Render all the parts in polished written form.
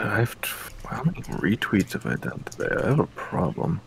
I have how many retweets have I done today? I have a problem.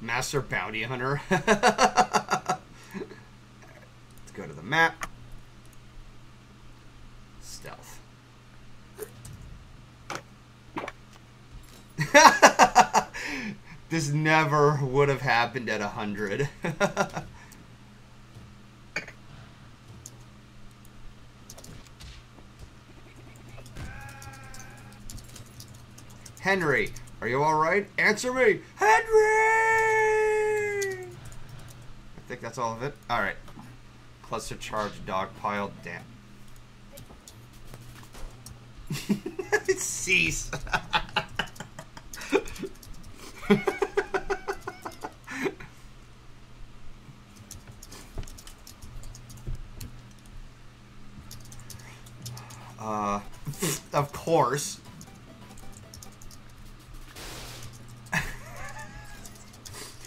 Master Bounty Hunter. Let's go to the map. Stealth. This never would have happened at 100. Henry, are you alright? Answer me! Henry! I think that's all of it. Alright. Cluster charge dog pile. Damn. Cease. Of course.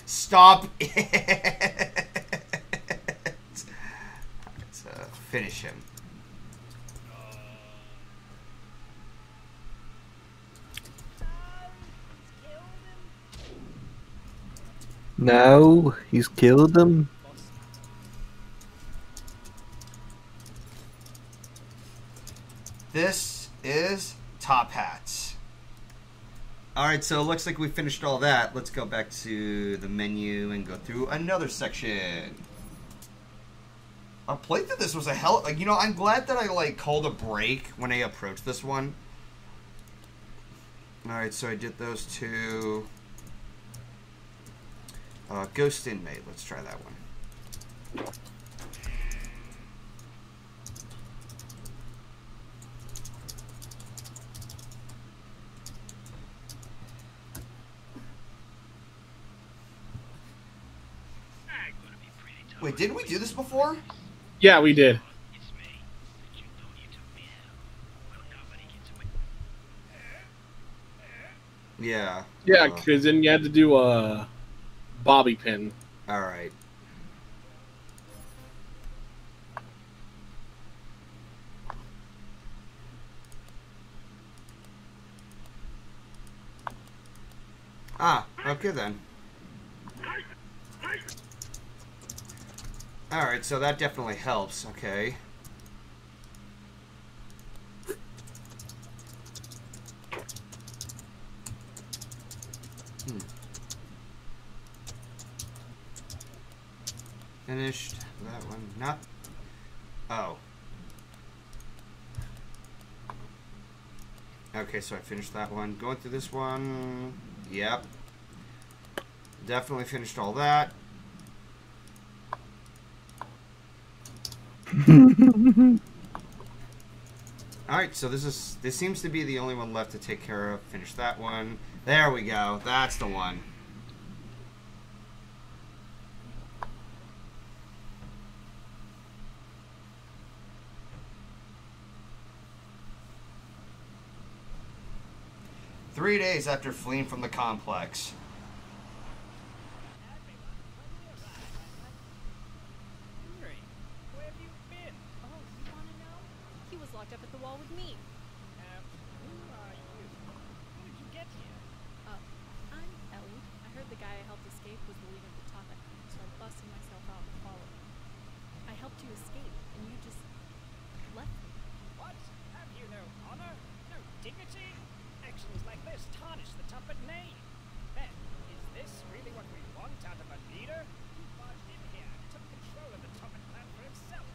Stop it. So finish him. No, he's killed them. This is Top Hats. Alright, so it looks like we finished all that. Let's go back to the menu and go through another section. Our playthrough this was a hell... Like, you know, I'm glad that I, like, called a break when I approached this one. Alright, so I did those two... Ghost Inmate. Let's try that one. Wait, didn't we do this before? Yeah, we did. Yeah. Yeah, because then you had to do a... bobby pin. All right. Ah, okay then. All right, so that definitely helps. Okay. Finished that one. Not. Oh. Okay, so I finished that one. Going through this one. Yep. Definitely finished all that. Alright, so this seems to be the only one left to take care of. Finish that one. There we go. That's the one. Three days after fleeing from the complex. Henry, where have you been? Oh, you want to know? He was locked up at the wall with me. Who are you? How did you get here? Oh, I'm Ellie. I heard the guy I helped escape was the leader of the Top Hat, so I busted myself out and followed him. I helped you escape, and you just left me. What? Have you no honor? No dignity? Actions like this tarnish the Tuppet name. Ben, is this really what we want out of a leader? He barged in here and took control of the Tuppet plan for himself.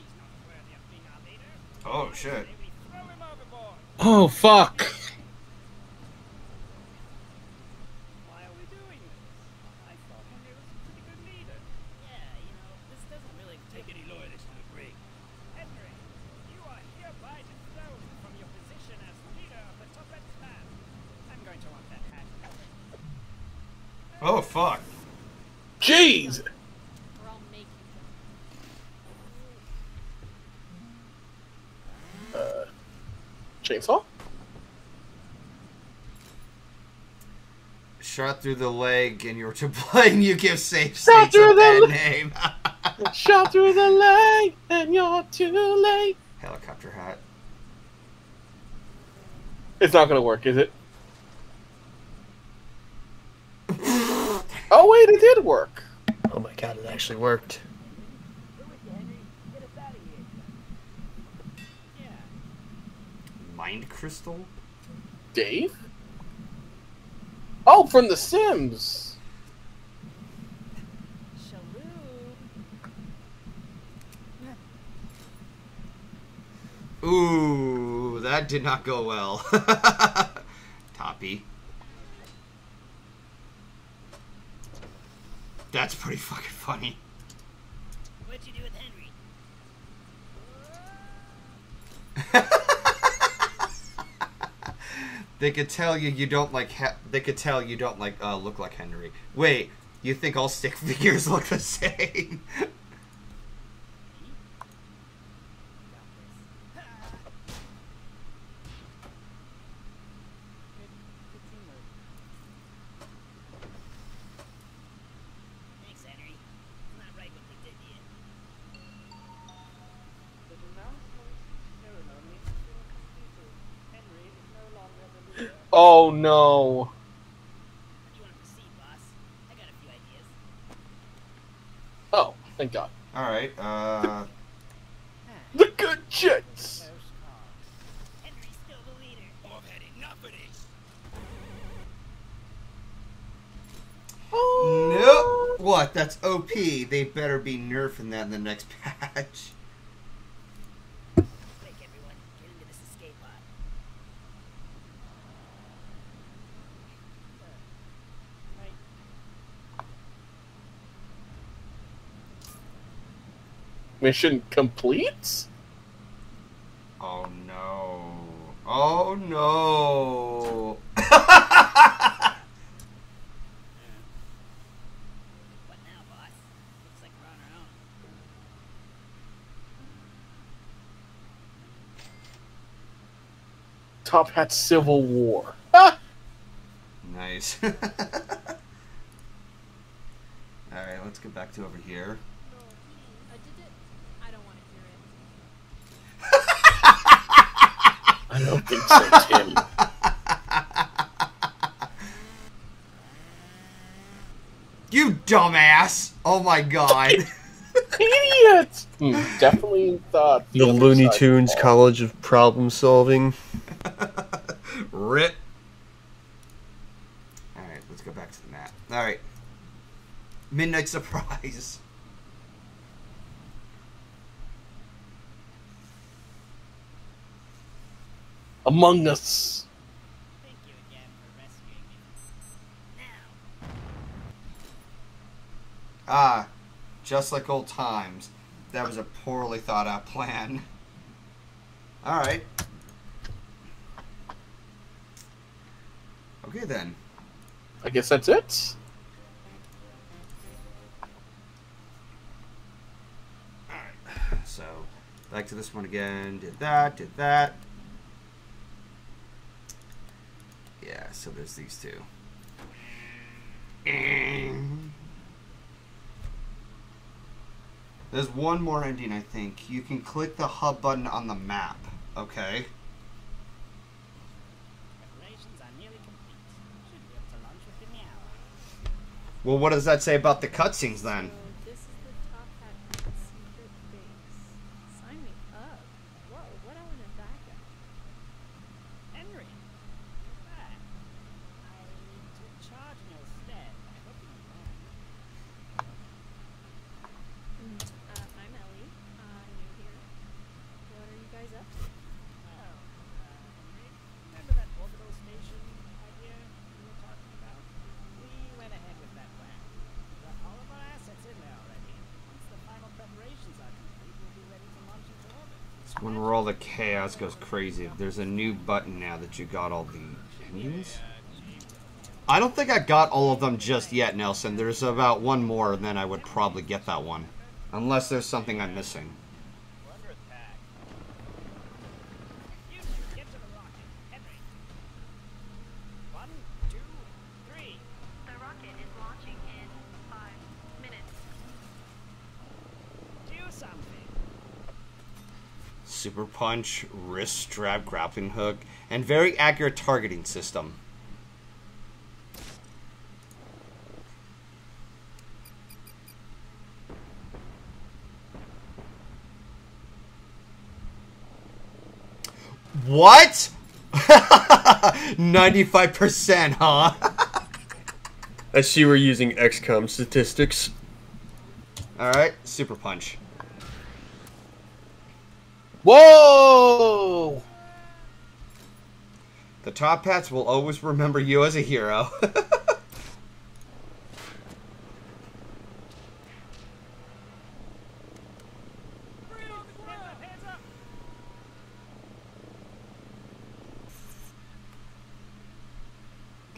He's not worthy of being our leader. Oh, shit. We throw him overboard. Oh, fuck. Why are we doing this? I thought Henry was a pretty good leader. Yeah, you know, this doesn't really take any loyalists to the break. Henry, you are hereby disclosed from your position as leader of the Tuppet clan. I'm going to want that hat. Oh, fuck. Jeez! Or I'll make you. Chainsaw? Shot through the leg, and you're to blame. You give safe states a bad name. Shot through the leg, and you're too late. Helicopter hat. It's not gonna work, is it? Oh wait, it did work. Oh my god, it actually worked. Mind crystal? Dave? Oh, from The Sims! Ooh, that did not go well. Toppy. That's pretty fucking funny. What'd you do with Henry? They could tell you don't like. They could tell you don't like. Look like Henry. Wait, you think all stick figures look the same? Thanks, Henry. I'm not right what they did to you. Oh no. You want to proceed, boss? I got a few ideas. Oh, thank God. Alright, The Good Jets! Henry's still the leader. Oh, I've had enough of this. Oh. Nope. What? That's OP. They better be nerfing that in the next patch. Mission complete? Oh no. Oh no. What now, boss? Looks like we're on our own. Top Hat Civil War. Ah! Nice. All right, let's get back to over here. I don't think so, Tim. You dumbass! Oh my god. Idiot! Definitely thought... The Looney Tunes College of Problem Solving. Rip. Alright, let's go back to the map. Alright. Midnight Surprise. Among Us. Thank you again for rescuing me. Now. Ah, just like old times. That was a poorly thought out plan. Alright. Okay then. I guess that's it. Alright, so back to this one again. Did that. Yeah, so there's these two. There's one more ending, I think. You can click the hub button on the map. Okay. Preparations are nearly complete. Should be up to lunch within the hour. Well, what does that say about the cutscenes then? This is the Top Hat secret base. Sign me up. Whoa, what I want to back up. Henry. When we're all the chaos goes crazy, there's a new button now that you got all the endings. I don't think I got all of them just yet, Nelson. There's about one more, and then I would probably get that one. Unless there's something I'm missing. super punch, wrist strap, grappling hook, and very accurate targeting system. What? 95%, huh? I see we're using XCOM statistics. Alright, super punch. Whoa! The top hats will always remember you as a hero.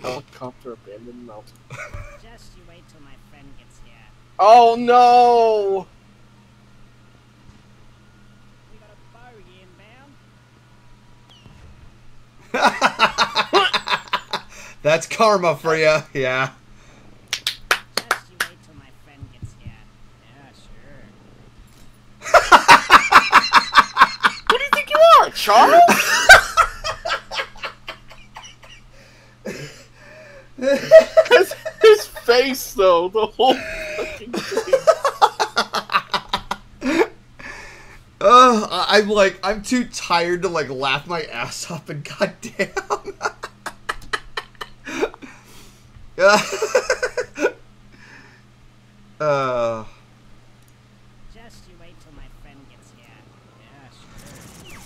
Helicopter abandoned mountain. Just you wait till my friend gets here. Oh no! We got a bogey inbound. That's karma for you, yeah. Just you wait till my friend gets here. Yeah, sure. What do you think you are, Charles? His face, though, the whole fucking thing. I'm like, I'm too tired to like laugh my ass off, and goddamn. Just you wait till my friend gets here. Yeah, sure.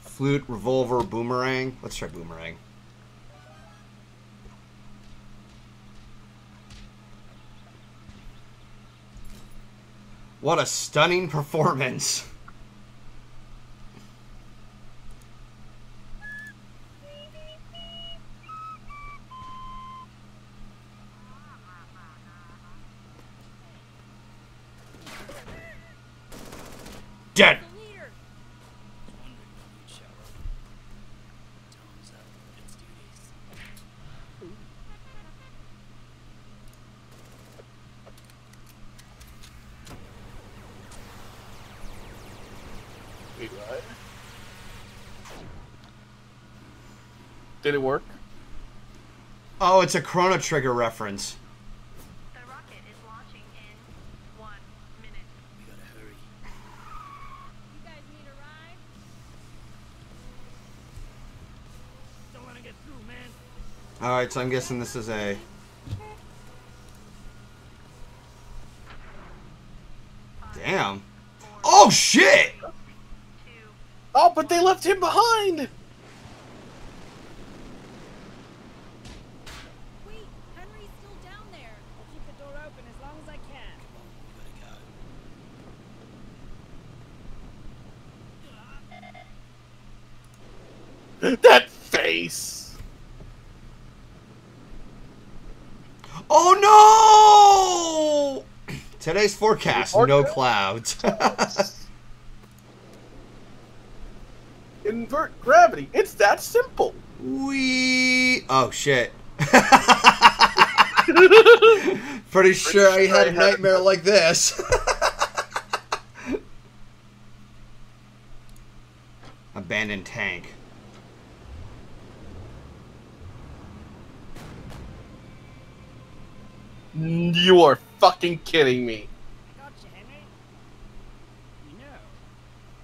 Flute, revolver, boomerang. Let's try boomerang. What a stunning performance. Dead. Did it work? Oh, it's a Chrono Trigger reference. The rocket is launching in 1 minute. We gotta hurry. You guys need a ride? Don't wanna get through, man. Alright, so I'm guessing this is a... Damn. Oh, shit! Oh, but they left him behind! That face! Oh no! Today's forecast, no clouds. Invert gravity. It's that simple. We. Oh shit. Pretty sure I had a nightmare like this. Abandoned tank. You are fucking kidding me. I got you, Henry. You know, I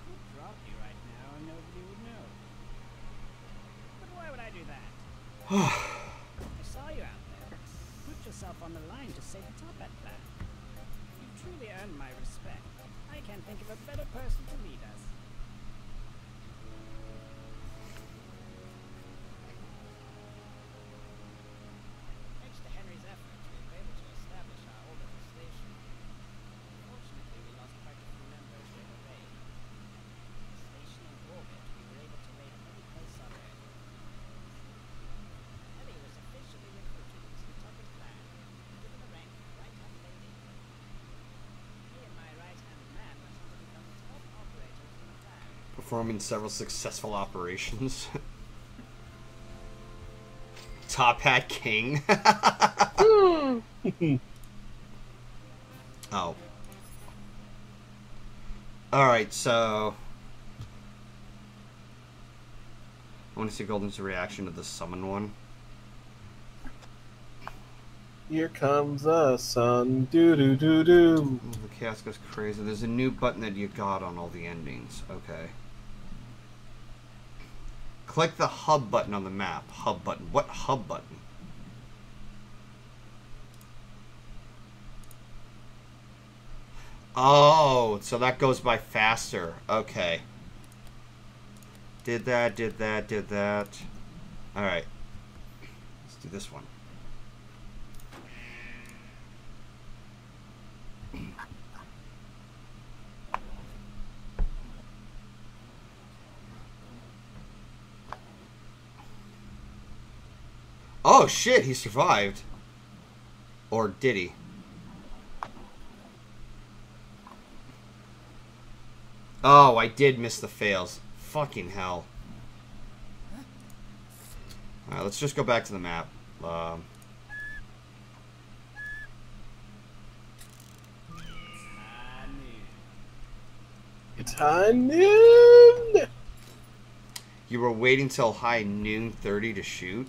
could drop you right now and nobody would know. But why would I do that? I saw you out there. Put yourself on the line to save the top at that. You truly earned my respect. I can't think of a better person to lead us. Performing several successful operations. Top Hat King. Oh. Alright, so... I want to see Golden's reaction to the summon one. Here comes the sun. Doo-doo-doo-doo. The chaos goes crazy. There's a new button that you got on all the endings. Okay. Click the hub button on the map. Hub button. What hub button? Oh, so that goes by faster. Okay. Did that, did that, did that. Alright. Let's do this one. Oh shit, he survived. Or did he? Oh, I did miss the fails. Fucking hell. Alright, let's just go back to the map. It's high noon! You were waiting till high noon 30 to shoot?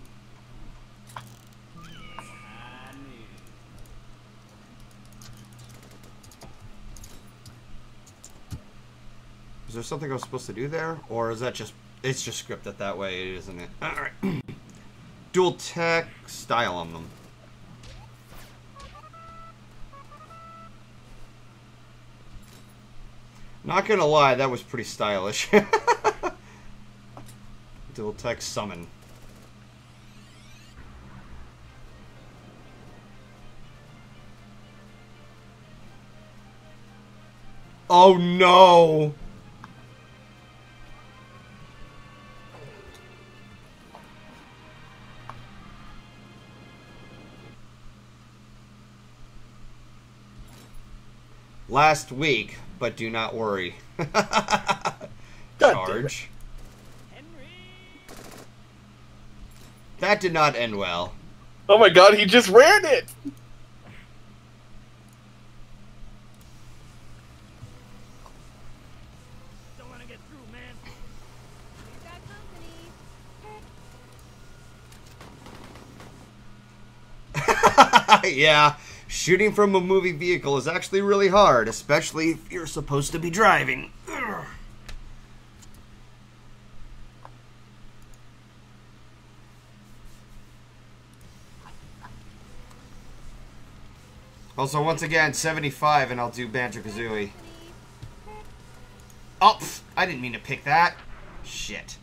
Is there something I was supposed to do there? Or is that just... It's just scripted that way, isn't it? Alright. Dual tech style on them. Not gonna lie, that was pretty stylish. Dual tech summon. Oh no! Last week, but do not worry. Charge. That did not end well. Oh my god, he just ran it! Don't want to get through, man. We've got company. Yeah. Shooting from a moving vehicle is actually really hard, especially if you're supposed to be driving. Ugh. Also, once again, 75, and I'll do Banjo-Kazooie. Oh, pff, I didn't mean to pick that. Shit.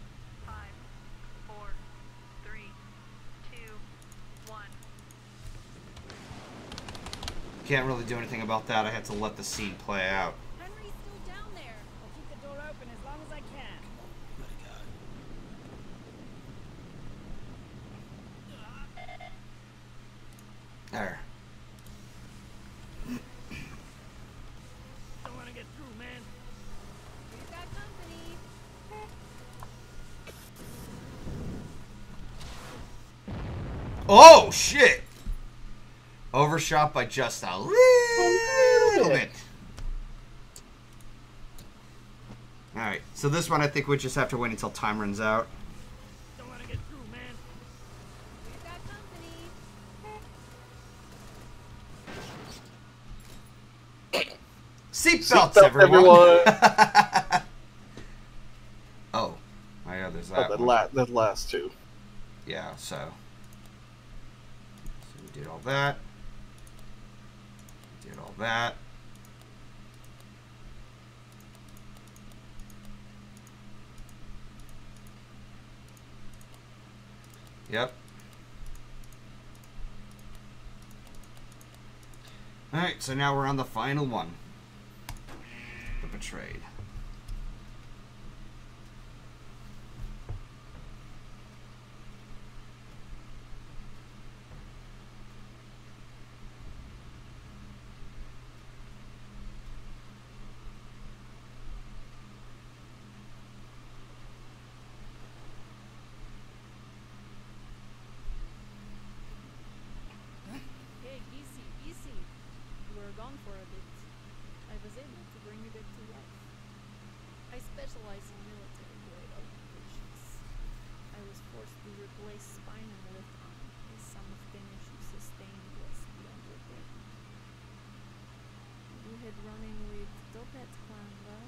Can't really do anything about that. I had to let the seed play out. Henry's still down there. I'll keep the door open as long as I can. My God. There. Don't want to get through, man. We've got company. Oh shit. Overshot by just a little bit. Alright, so this one I think we just have to wait until time runs out. Don't want to get through, man. We've got company. Seatbelts, everyone. Oh, I know there's that. That last two. Yeah, so we did all that. That. Yep. Alright, so now we're on the final one. The Betrayed. display spinal lift amputees. Some of the issues sustained was beyond repair. We had running with Topet Kwanza,